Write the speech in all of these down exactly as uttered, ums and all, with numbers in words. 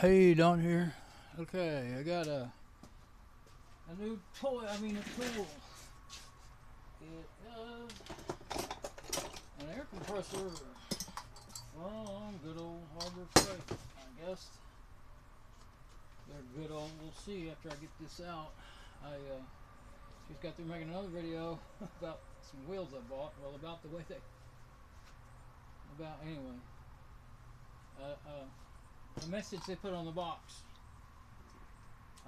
Hey, down here. Okay, I got a a new toy. I mean, a tool. It is an air compressor from good old Harbor Freight. I guess they're good old. We'll see after I get this out. I uh, just got through making another video about some wheels I bought. Well, about the way they. About anyway. Uh. uh The message they put on the box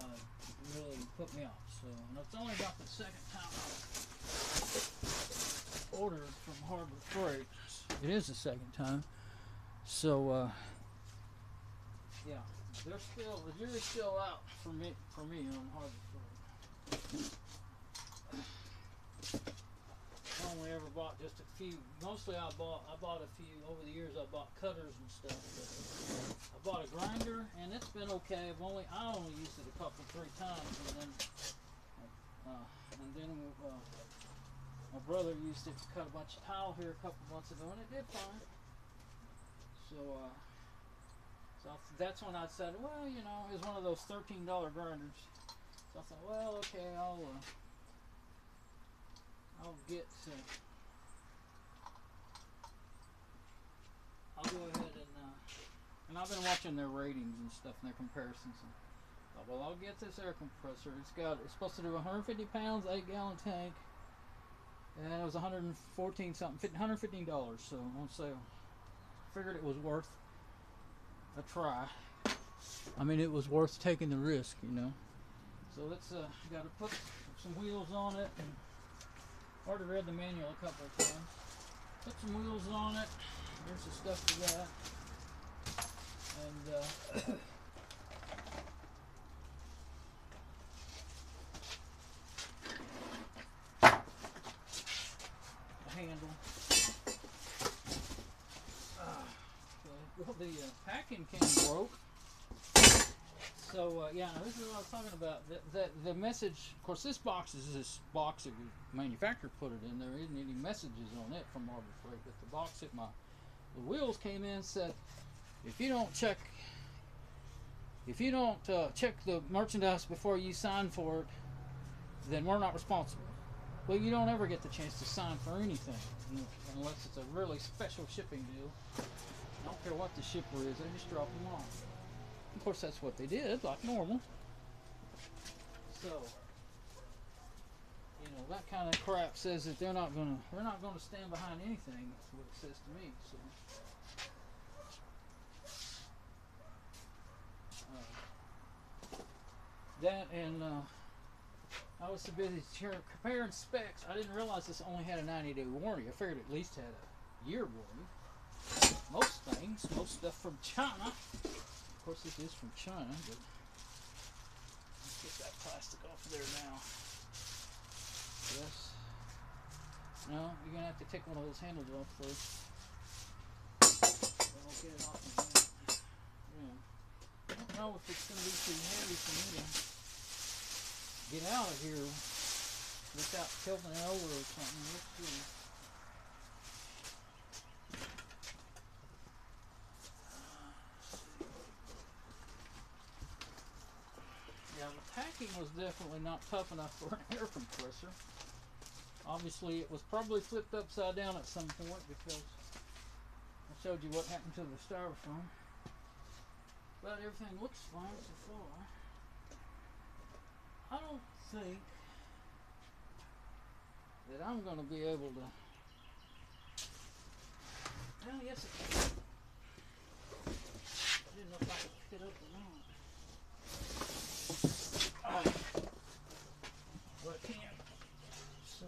uh, really put me off. So, and it's only about the second time I ordered from Harbor Freight. It is the second time. So, uh, yeah, they're still, the jury's still out for me, for me on Harbor Freight. I only ever bought just a few. Mostly I bought, I bought a few over the years. I bought cutters and stuff. But I bought a grinder, and it's been okay. I've only, I only used it a couple, three times, and then, uh, and then uh, my brother used it to cut a bunch of tile here a couple months ago, and it did fine. So, uh, so that's when I said, well, you know, it's one of those thirteen dollar grinders. So I thought, well, okay, I'll. Uh, I'll get some. I'll go ahead and uh, and I've been watching their ratings and stuff and their comparisons. And thought, well, I'll get this air compressor. It's got it's supposed to do one hundred fifty pounds, eight gallon tank, and it was one hundred fourteen something, one hundred fifteen dollars. So on sale. Figured it was worth a try. I mean, it was worth taking the risk, you know. So let's uh, got to put some wheels on it. And I already read the manual a couple of times. Put some wheels on it. There's the stuff we got. And, uh, the handle. Uh, well, the uh, packing can broke. So, uh, yeah, this is what I was talking about. The, the, the message, of course, this box is this box that the manufacturer put it in. There isn't any messages on it from Harbor Freight, but the box that my the wheels came in said, if you don't check, if you don't uh, check the merchandise before you sign for it, then we're not responsible. Well, you don't ever get the chance to sign for anything unless it's a really special shipping deal. I don't care what the shipper is, they just drop them off. Of course, that's what they did, like normal. So, you know, that kind of crap says that they're not gonna, we're not gonna stand behind anything. That's what it says to me. So, uh, that and uh, I was so busy comparing specs, I didn't realize this only had a ninety day warranty. I figured it at least had a year warranty. Most things, most stuff from China. Of course, this is from China, but let's get that plastic off of there now. Yes. No, you're going to have to take one of those handles off first. Then we'll get it off in a minute. Yeah. I don't know if it's going to be too heavy for me to get out of here without tilting it over or something. Let's see. Packing was definitely not tough enough for an air compressor. Obviously, it was probably flipped upside down at some point because I showed you what happened to the styrofoam. But everything looks fine so far. I don't think that I'm going to be able to. Well, yes, it can. I didn't know if I could pick it up or not. Oh. Well, I can't. So.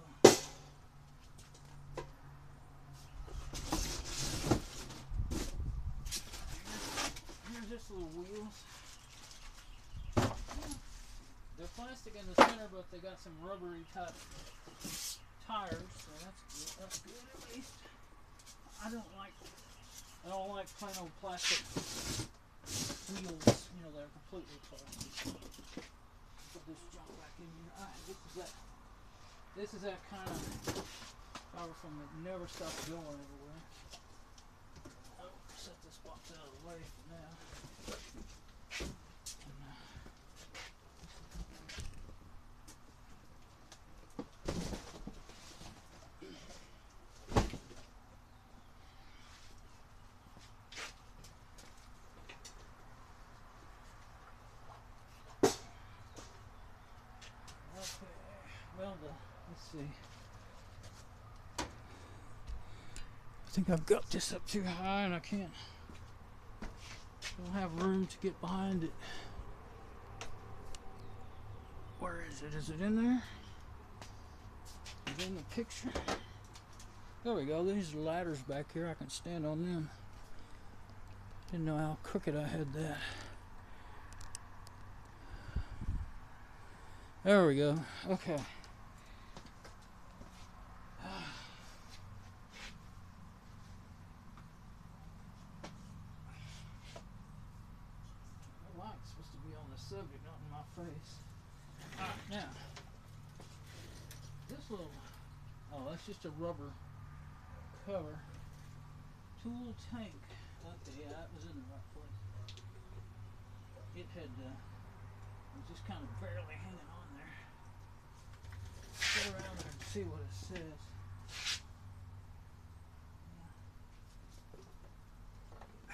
Here's just little wheels. Yeah. They're plastic in the center, but they got some rubbery type tires, so that's good. That's good at least. I don't like. I don't like plain old plastic wheels. You know, they're completely plastic. This jump back in here. Right, this is that this is that kind of styrofoam that never stops going everywhere. I'll set this box out of the way for now. see. I think I've got this up too high and I can't, don't have room to get behind it. Where is it? Is it in there? Is it in the picture? There we go. These ladders back here, I can stand on them. Didn't know how crooked I had that. There we go. Okay. The light's supposed to be on the subject, not in my face. Alright, now. This little... Oh, that's just a rubber cover. Tool tank. Okay, yeah, that was in the right place. It had... Uh, it was just kind of barely hanging on. Go around there and see what it says. I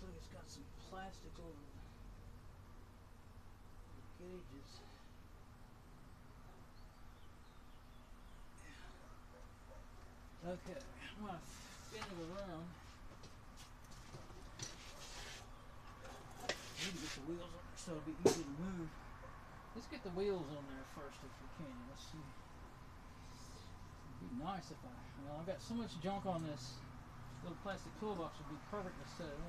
think it's got some plastic over the gauges. Okay, I'm going to spin it around. We can get the wheels on there so it'll be easy to move. Let's get the wheels on there first if we can. Let's see. It'd be nice if I... Well, I've got so much junk on this little plastic toolbox. It would be perfect to set it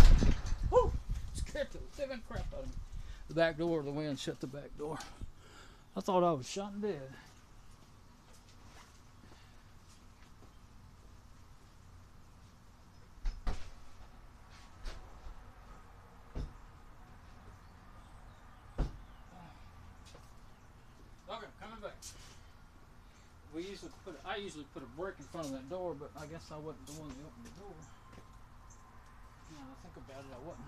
up on, but... Woo! Scared the living crap out of me. The back door, the wind shut the back door. I thought I was shot and dead. We usually put, I usually put a brick in front of that door, but I guess I wasn't the one that opened the door. Now I think about it, I wasn't.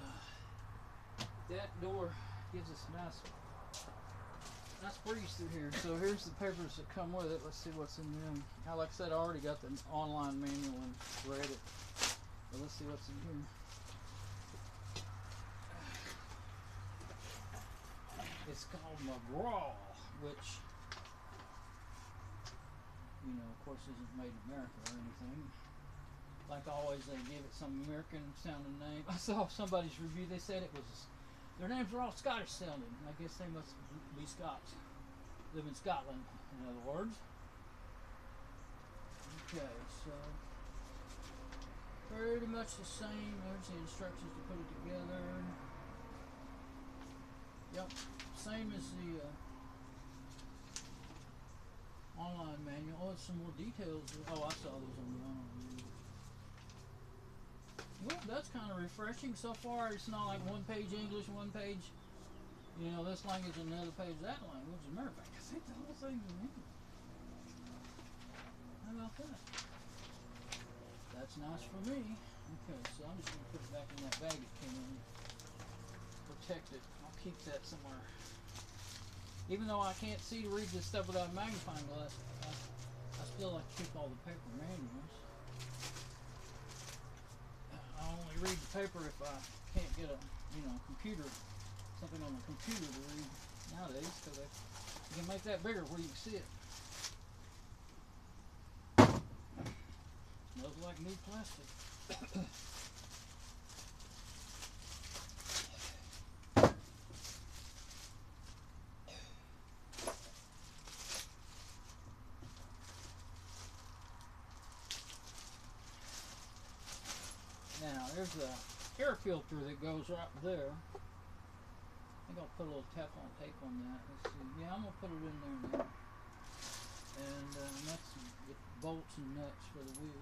Uh, that door gives us a nice, nice breeze through here. So here's the papers that come with it. Let's see what's in them. Now, like I said, I already got the online manual and read it. But let's see what's in here. It's called McGraw, which, you know, of course isn't made in America or anything. Like always, they give it some American-sounding name. I saw somebody's review, they said it was, their names were all Scottish-sounding. I guess they must be Scots, live in Scotland, in other words. Okay, so, pretty much the same. There's the instructions to put it together. Yep, same as the uh, online manual. Oh, some more details. Oh, I saw those on the online manual. Well, that's kind of refreshing. So far, it's not like one page English, one page, you know, this language, and another page that language. As a matter of fact, I think the whole thing's in English. How about that? That's nice for me. Okay, so I'm just going to put it back in that bag it came in. Protect it. I'll keep that somewhere. Even though I can't see to read this stuff without a magnifying glass, I, I still like to keep all the paper manuals. I only read the paper if I can't get a, you know, computer, something on the computer to read nowadays, because you can make that bigger where you can see it. Smells like new plastic. Now, there's the air filter that goes right there. I think I'll put a little Teflon tape on that. Let's see. Yeah, I'm going to put it in there now. And uh, nuts and get bolts and nuts for the wheel.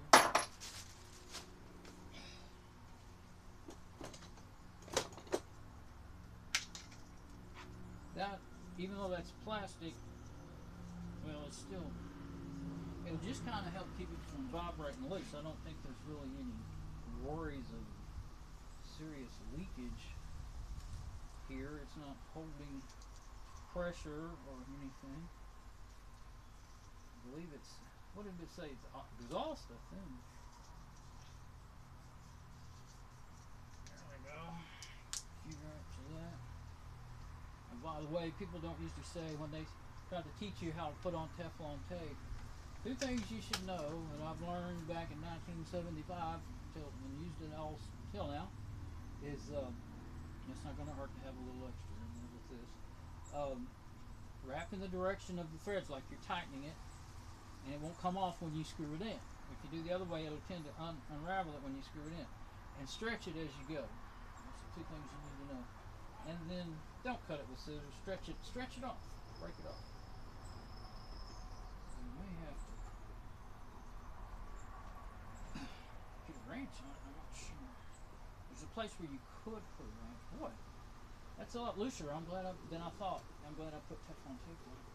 That, even though that's plastic, well, it's still, it'll just kind of help keep it from vibrating loose. I don't think there's really any worries of serious leakage here. It's not holding pressure or anything. I believe it's, what did it say? It's exhaust, I think. There we go. the way, people don't usually say when they try to teach you how to put on Teflon tape. Two things you should know that I've learned back in nineteen seventy-five till, and used it all till now is uh, it's not going to hurt to have a little extra in there with this. Um, wrap in the direction of the threads like you're tightening it, and it won't come off when you screw it in. If you do the other way, it'll tend to un unravel it when you screw it in. And stretch it as you go. That's the two things you need to know. And then don't cut it with scissors. Stretch it. Stretch it off. Break it off. You may have to get a wrench on it. I'm not sure. There's a place where you could put a wrench. Boy, that's a lot looser. I'm glad I, than I thought. I'm glad I put Teflon tape on it.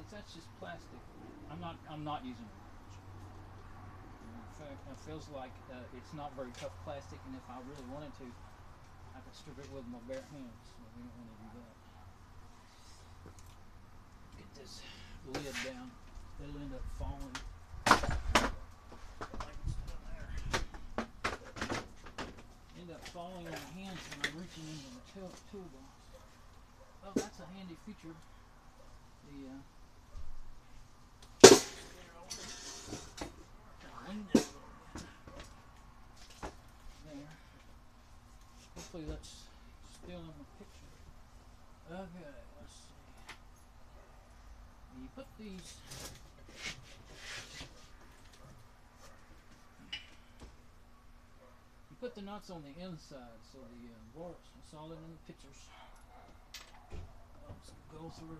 Since that's just plastic, I'm not. I'm not using a wrench. In fact, it feels like uh, it's not very tough plastic, and if I really wanted to, I could strip it with my bare hands. So we don't want to do that. Get this lid down. It'll end up falling. End up falling on my hands when I'm reaching into the toolbox. Oh, that's a handy feature. The. Uh, There. Hopefully that's still in the picture. Okay, let's see. You put these. You put the nuts on the inside, so the uh, bolts. It's all in the pictures. Let's go through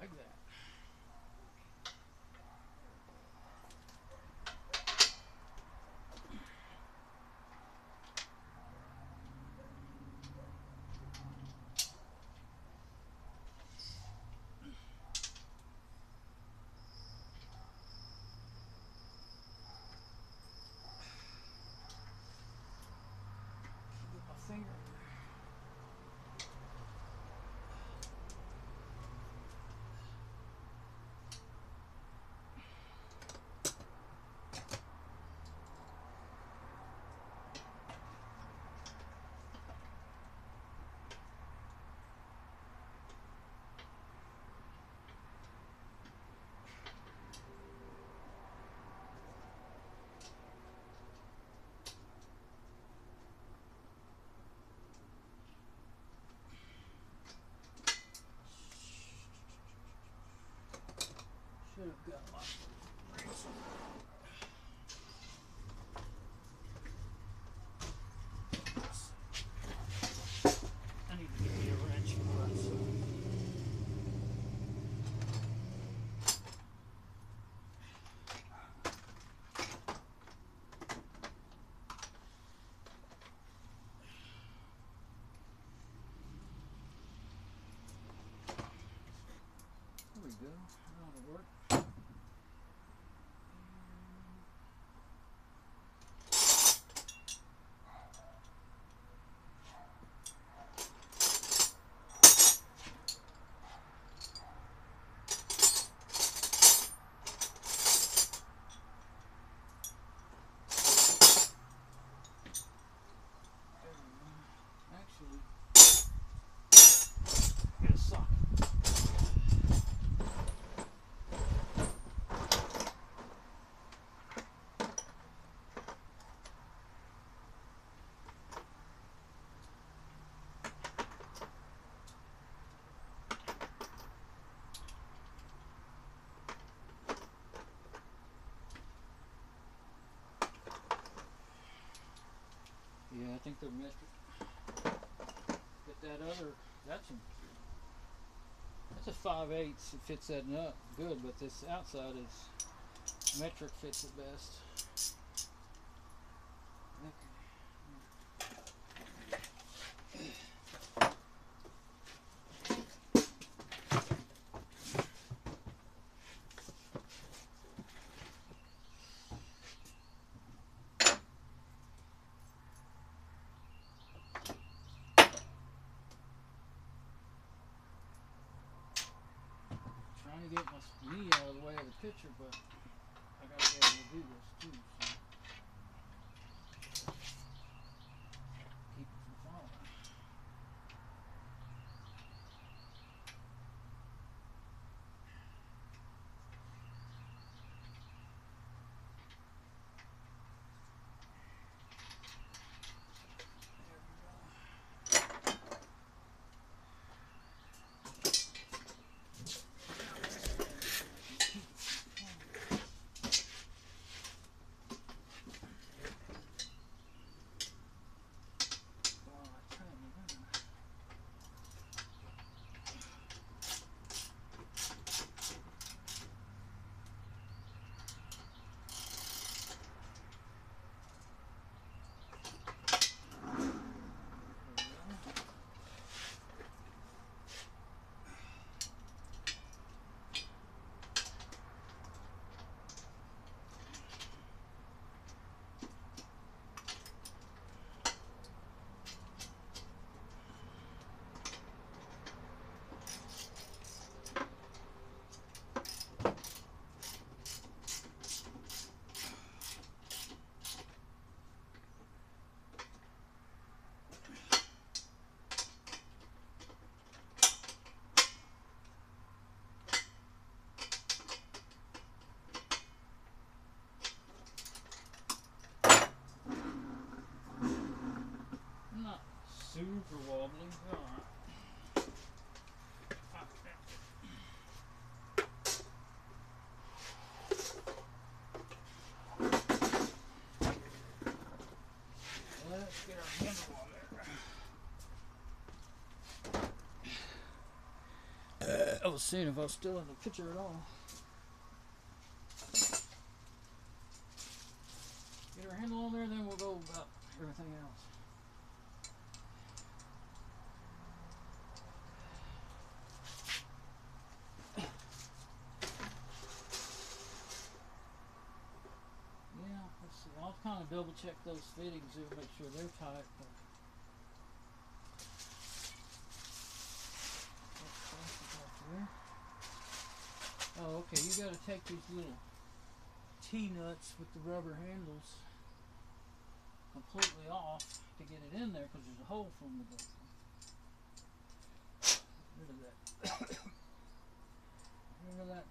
like that. Should have got my wrench. I need to get me a wrench first. There we go. That'll work. Yeah, I think they're missed it. But that other, that's a, that's a five eighths. It fits that nut good, but this outside is metric fits it best. Get my knee out of the way of the picture, but I gotta be able to do this too. So. Keep it from falling. for wobbling. Alright. Let's get our handle on there. Uh, I was seeing if I was still in the picture at all. Get our handle on there, then we'll go about everything else. I'll kind of double check those fittings here, make sure they're tight. But oh, okay, you got to take these little T-nuts with the rubber handles completely off to get it in there because there's a hole from the bottom. Get rid of that. Get rid of that.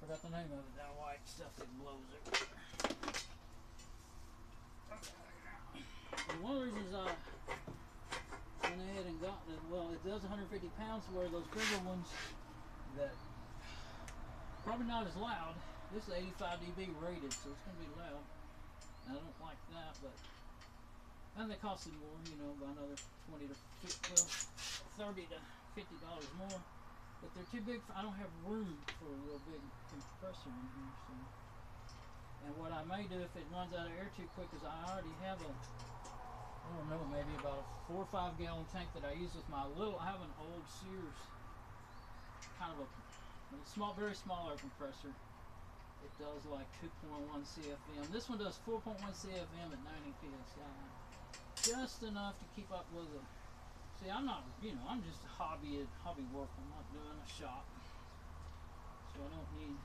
Forgot the name of it, that white stuff that blows everywhere. And one of the reasons I went ahead and got it, well, it does one hundred fifty pounds, where those bigger ones that probably not as loud. This is eighty-five D B rated, so it's going to be loud. And I don't like that, but and they cost me more, you know, by another twenty to fifty, well, thirty to fifty dollars more. But they're too big for, I don't have room for a real big compressor in here, so. And what I may do if it runs out of air too quick is I already have a, I don't know, maybe about a four or five gallon tank that I use with my little, I have an old Sears, kind of a small, very small air compressor. It does like two point one C F M. This one does four point one C F M at ninety P S I. Just enough to keep up with it. See, I'm not, you know, I'm just a hobby, hobby work. I'm not doing a shop, so I don't need,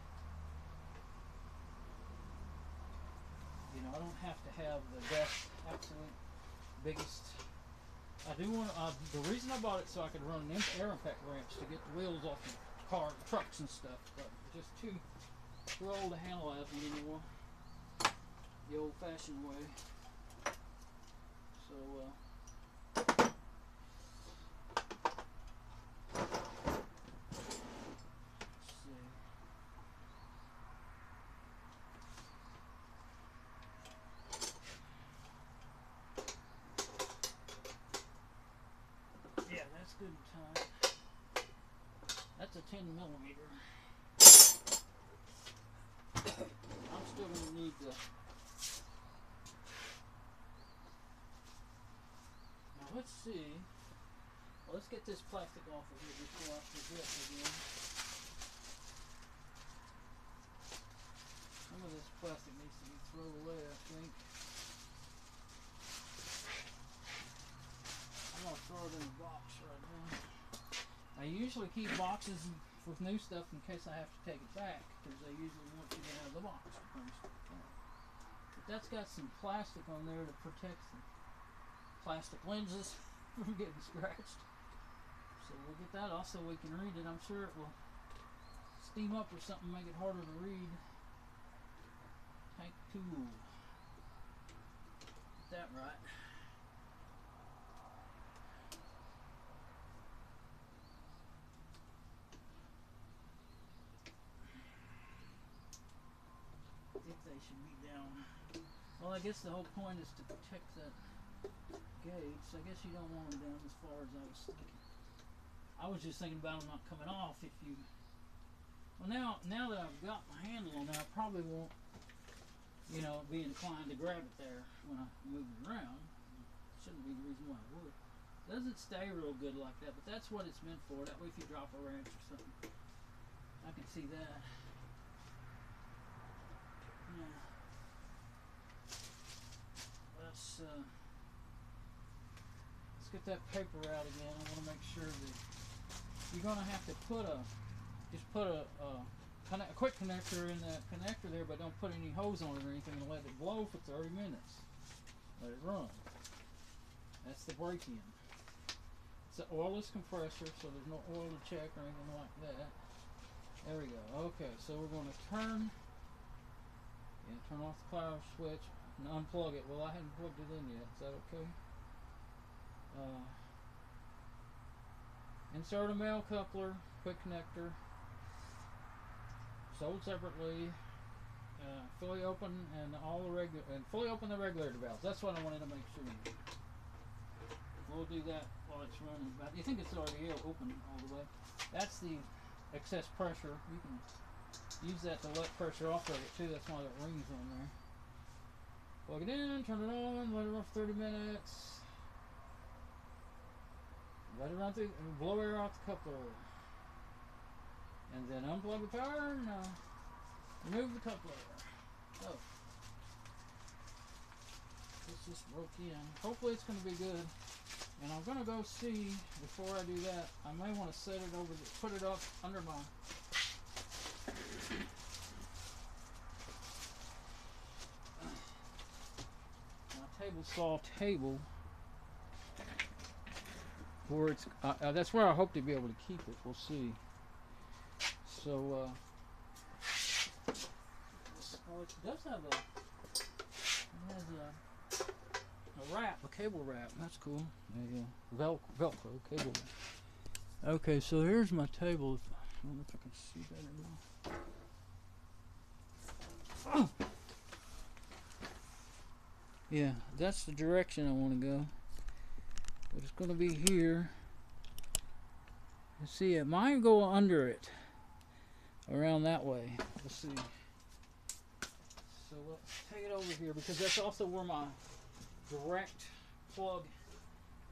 you know, I don't have to have the best, absolute, biggest. I do want to, uh, the reason I bought it so I could run an air impact wrench to get the wheels off the car, trucks and stuff, but just too, too old to handle out anymore, the old fashioned way, so, uh, good time. That's a ten millimeter. I'm still going to need the. Now let's see. Well, let's get this plastic off of here before I forget again. Some of this plastic needs to be thrown away, I think. I'm going to throw it in the box right now. I usually keep boxes with new stuff in case I have to take it back, because they usually want you to have the box. But that's got some plastic on there to protect the plastic lenses from getting scratched. So we'll get that off so we can read it. I'm sure it will steam up or something, make it harder to read. Take two. Get that right. They should be down. Well, I guess the whole point is to protect that gauge, so I guess you don't want them down as far as I was thinking. I was just thinking about them not coming off if you... Well, now now that I've got my handle on it, I probably won't, you know, be inclined to grab it there when I move it around. Shouldn't be the reason why I would. It doesn't stay real good like that, but that's what it's meant for. That way if you drop a wrench or something, I can see that. Yeah. Let's, uh, let's get that paper out again. I want to make sure that you're going to have to put a, just put a, a, connect, a quick connector in that connector there, but don't put any hose on it or anything and let it blow for thirty minutes. Let it run. That's the break-in. It's an oilless compressor, so there's no oil to check or anything like that. There we go. Okay, so we're going to turn... Yeah, turn off the power switch and unplug it. Well, I hadn't plugged it in yet. Is that okay? Uh, insert a male coupler, quick connector, sold separately. Uh, fully open and all the regular and fully open the regulator valves. That's what I wanted to make sure. We'll do that while it's running. But you think it's already open all the way? That's the excess pressure. You can use that to let pressure off of it too. That's why that rings on there. Plug it in, turn it on, let it run for thirty minutes. Let it run through, and blow air off the coupler, and then unplug the power. And, uh, remove the coupler. Oh. This just broke in. Hopefully it's going to be good. And I'm going to go see, before I do that, I may want to set it over, the, put it up under my, my table saw table. Where it's, uh, uh, that's where I hope to be able to keep it. We'll see. So, uh, oh, it does have a, it has a, a wrap, a cable wrap. That's cool. Yeah, Vel Velcro cable wrap. Okay, so here's my table. I don't know if I can see that or not. Oh. Yeah, that's the direction I want to go. But it's going to be here. Let's see, it might go under it. Around that way. Let's see. So let's take it over here, because that's also where my direct plug,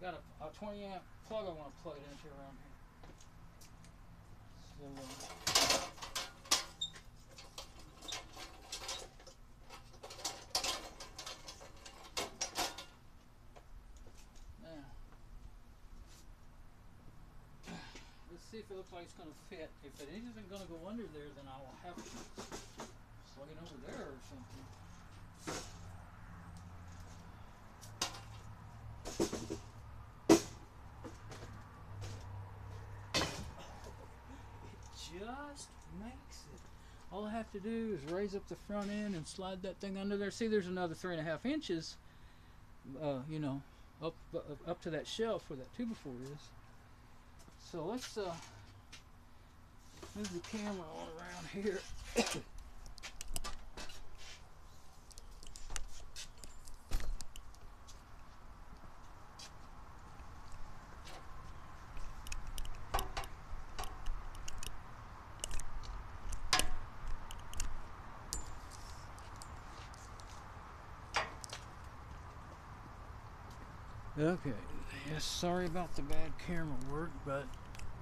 got a, a twenty amp plug I want to plug it into around here. So, uh, now, let's see if it looks like it's going to fit. If it isn't going to go under there, then I will have to plug it over there or something. It just makes it. All I have to do is raise up the front end and slide that thing under there. See, there's another three and a half inches, uh, you know, up up to that shelf where that two before is. So let's uh, move the camera all around here. Okay, yes, sorry about the bad camera work, but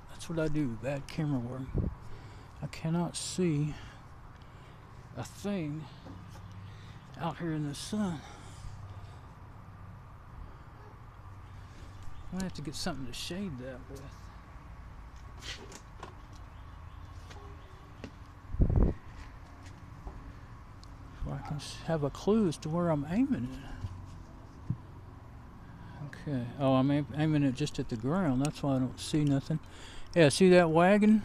that's what I do, bad camera work. I cannot see a thing out here in the sun. I'm gonna have to get something to shade that with. So I can have a clue as to where I'm aiming it. Okay. Oh, I'm aiming it just at the ground. That's why I don't see nothing. Yeah, see that wagon?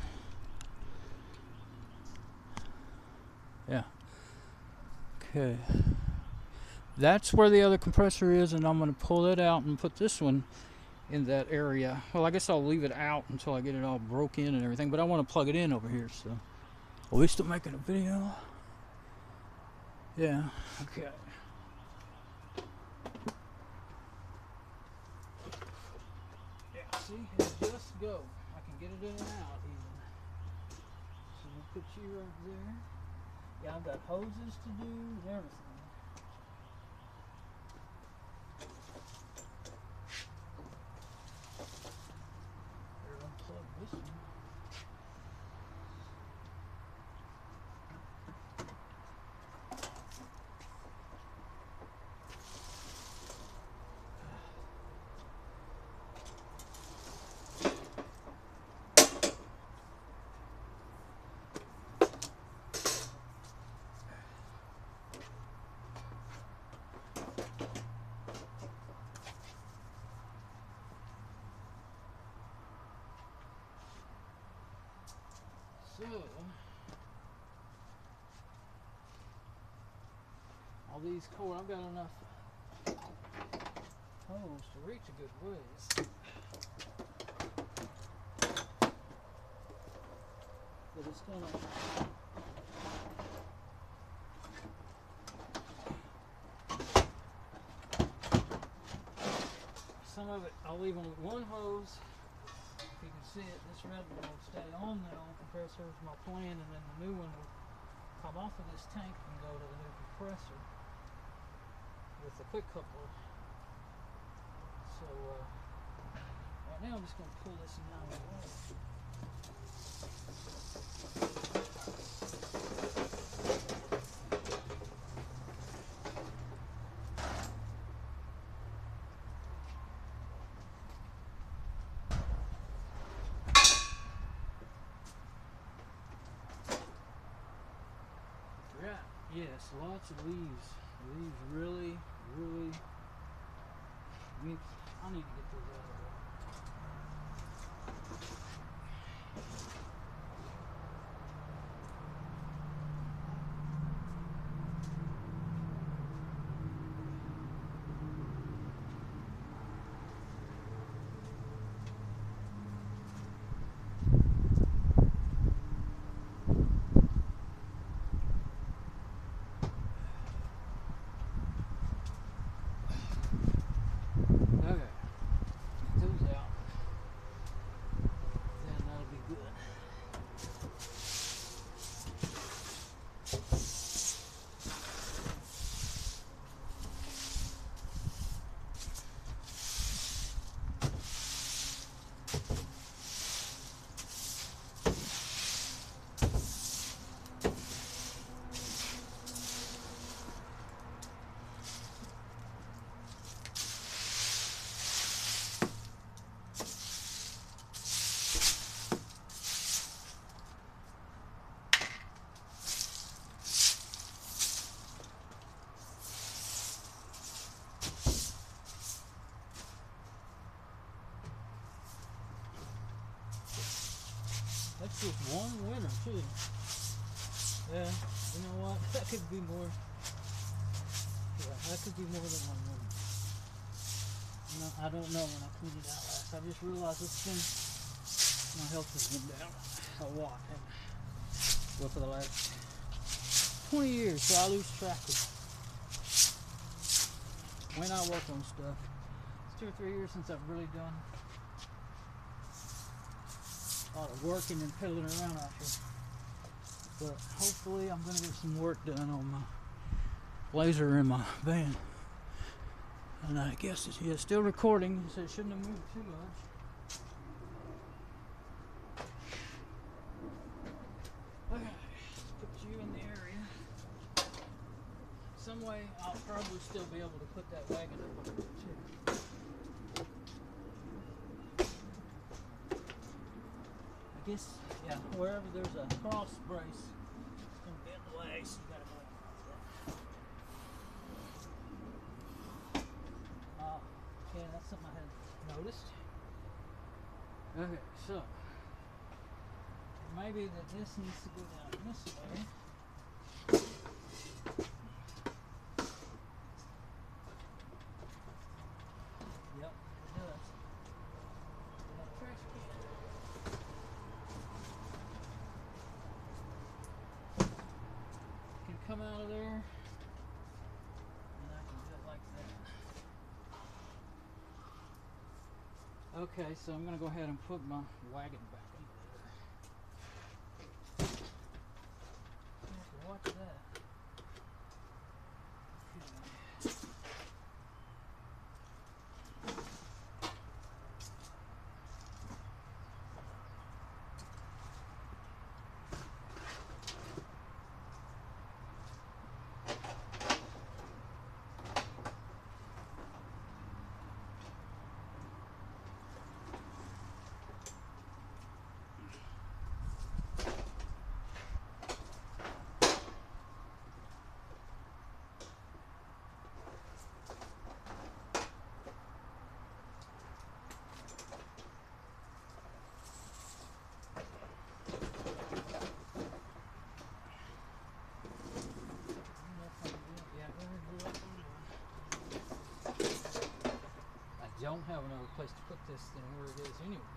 Yeah. Okay. That's where the other compressor is, and I'm going to pull it out and put this one in that area. Well, I guess I'll leave it out until I get it all broke in and everything, but I want to plug it in over here, so. Are we still making a video? Yeah. Okay. See, it just go. I can get it in and out even. So we'll put you right there. Yeah, I've got hoses to do and everything. Here, unplug this one. So, all these cords, I've got enough homes to reach a good ways. But it's going to... Some of it I'll leave on with one hose. If you can see it, this red one will stay on the old compressor with my plan, and then the new one will come off of this tank and go to the new compressor with the quick coupler. So uh, right now I'm just going to pull this nine away. Yes, lots of leaves. Leaves really, really. I need, I need to get those out of the way. That's just one winner too. Yeah, you know what? That could be more. Yeah, that could be more than one winner. No, I don't know when I cleaned it out last. I just realized it's been my health has been down a lot, and well, for the last twenty years, so I lose track of when I work on stuff. It's two or three years since I've really done a lot of working and peddling around out here, but hopefully I'm going to get some work done on my laser in my van. And I guess it's, yeah, it's still recording, so it shouldn't have moved too much. Okay, put you in the area. Some way I'll probably still be able to put that wagon up on it too. Yeah, wherever there's a cross brace, it's going to be in the way, so you got to go. Oh, uh, yeah, that's something I hadn't noticed. Okay, so maybe that this needs to go down this way. Out of there, and I can do it like that. Okay, so I'm going to go ahead and put my wagon back in there. Watch that. place to put this than where it is anyway.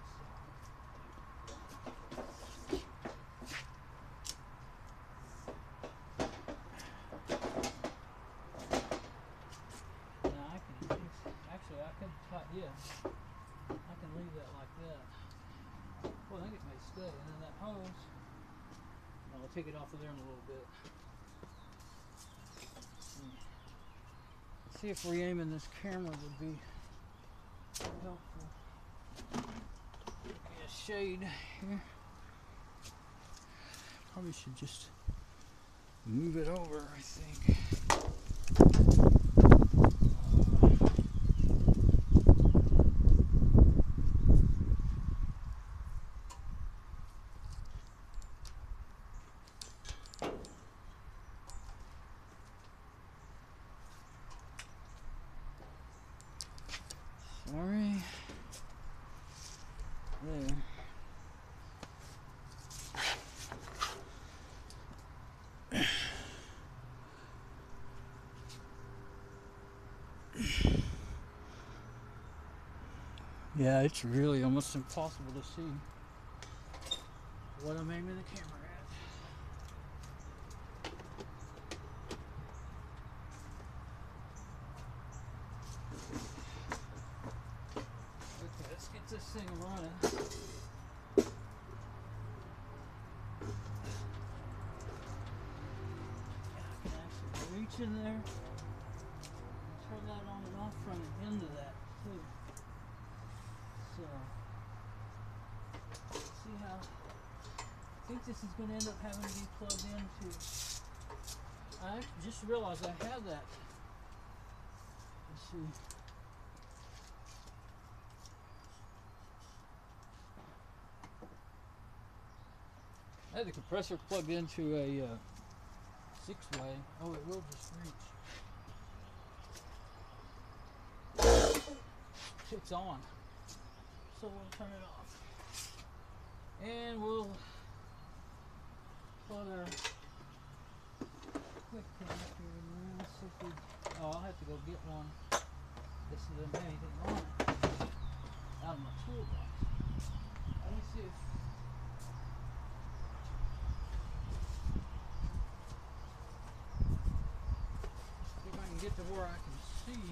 Now I can, actually I can, yeah, I can leave that like that. Well, I think it may stay, and then that hose, I'll take it off of there in a little bit. See if re-aiming this camera would be helpful. Get a shade here. Probably should just move it over, I think. Yeah, it's really almost impossible to see what I'm aiming the camera at. Okay, let's get this thing running. I can actually reach in there and turn that on and off from the end of that too. So, see how, I think this is going to end up having to be plugged into, I just realized I have that, let's see, I had the compressor plugged into a uh, six-way, oh it will just reach, it's on. So we'll turn it off, and we'll plug our quick connector in there. See if we, oh, I'll have to go get one. This doesn't have anything on it. Out of my toolbox. Let me see if, see if I can get to where I can see.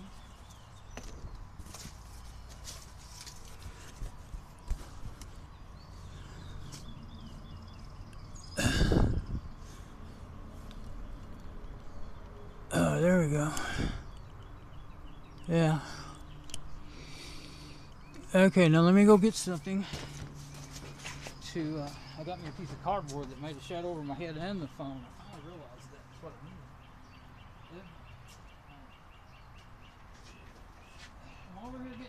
There we go. Yeah. Okay, now let me go get something to, uh, I got me a piece of cardboard that made a shadow over my head and the phone. I finally realized that's what it needed. Yeah. I'm over here getting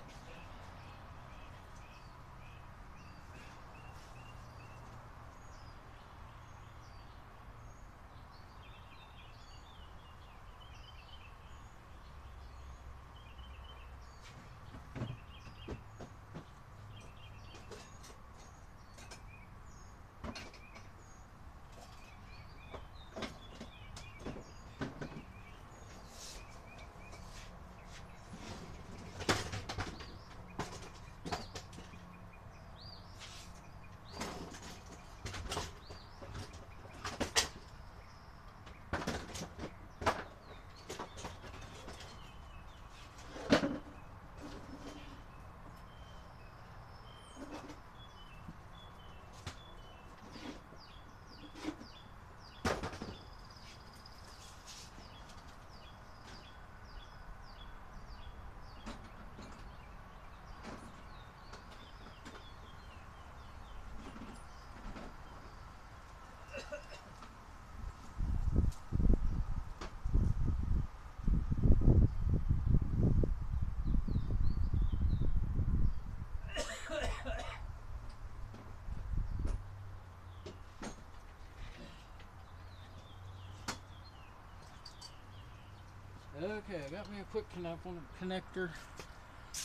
Okay, I got me a quick connect one, connector.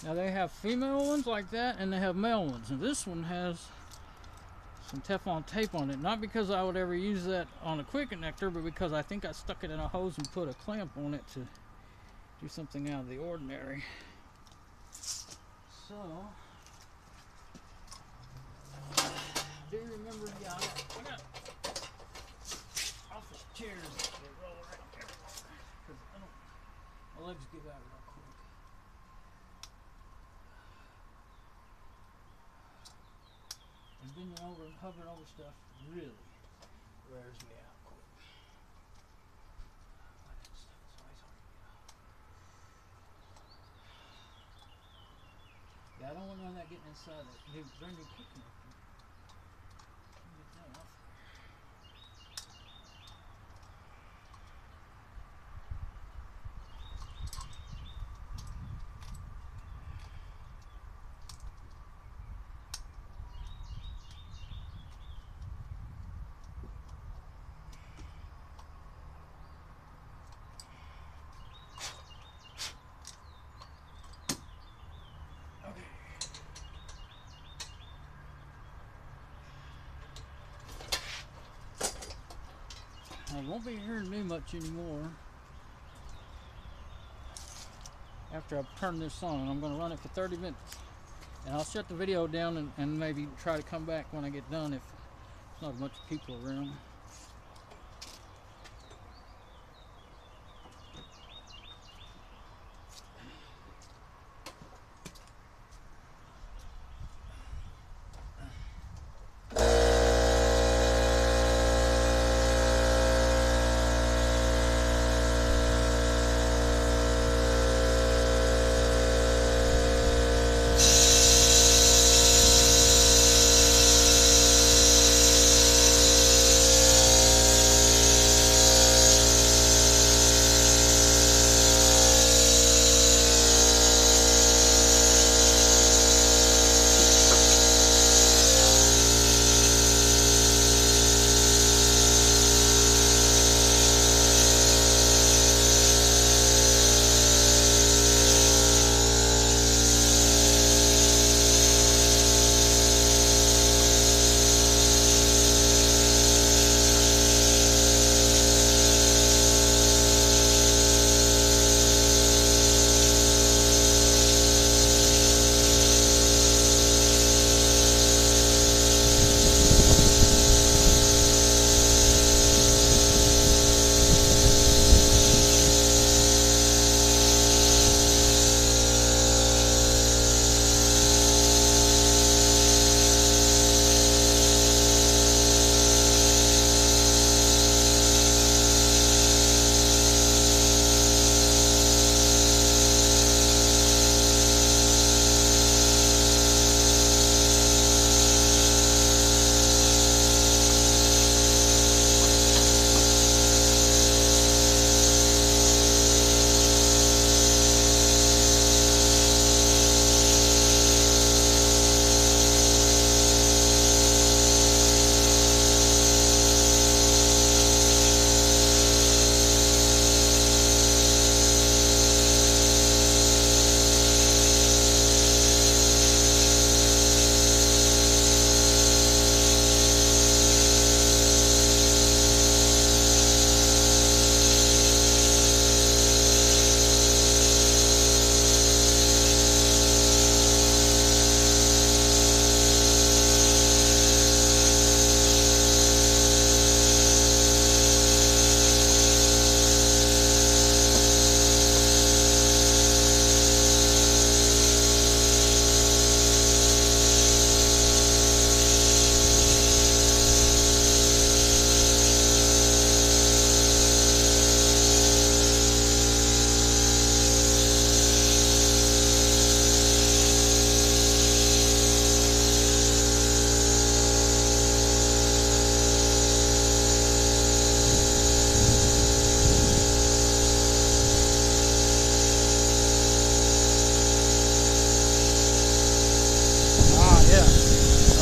Now they have female ones like that, and they have male ones. And this one has some Teflon tape on it. Not because I would ever use that on a quick connector, but because I think I stuck it in a hose and put a clamp on it to do something out of the ordinary. So, I do remember, yeah, I got office chairs that they roll around everywhere because I don't, my legs get out real quick. And bending over and hovering over stuff really wears me out. I don't want none of that getting inside of it. It's very new quick connector. Get that off. Now, you won't be hearing me much anymore after I turn this on. I'm going to run it for thirty minutes, and I'll shut the video down and, and maybe try to come back when I get done if there's not a bunch of people around.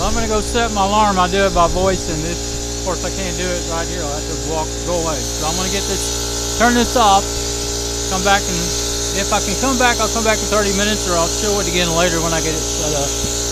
I'm gonna go set my alarm. I do it by voice, and this, of course, I can't do it right here. I have to walk, go away. So I'm gonna get this, turn this off, come back, and if I can come back, I'll come back in thirty minutes, or I'll show it again later when I get it set up.